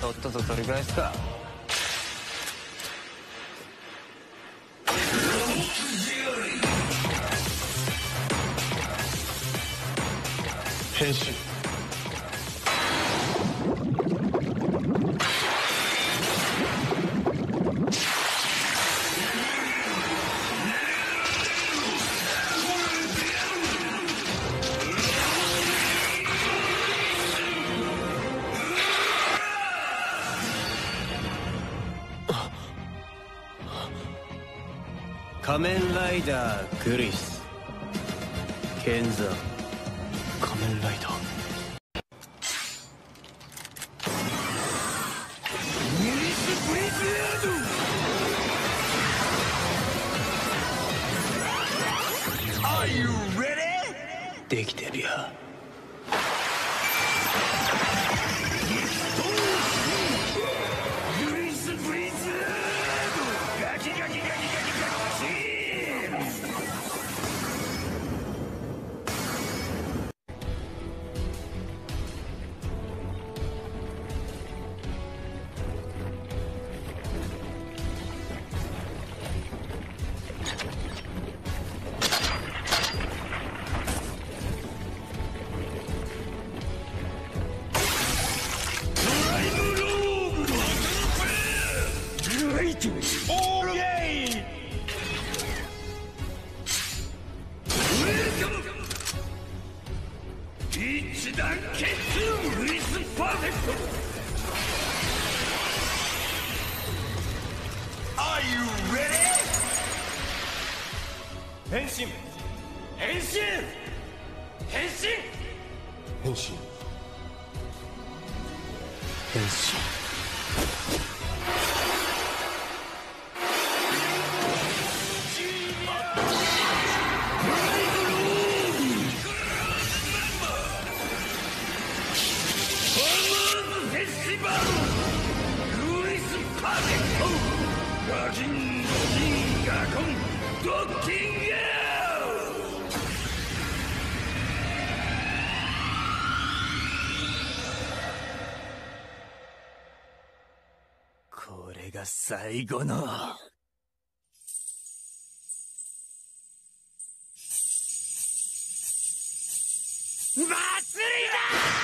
とっとと取り返すか。変身。仮面ライダーグリス、ケンゾ。仮面ライダー。Are you ready? できてるよ。一段決闘グリスパーフェクト。 Are you ready? 変身変身変身変身変身変身。これが最後の祭りだ！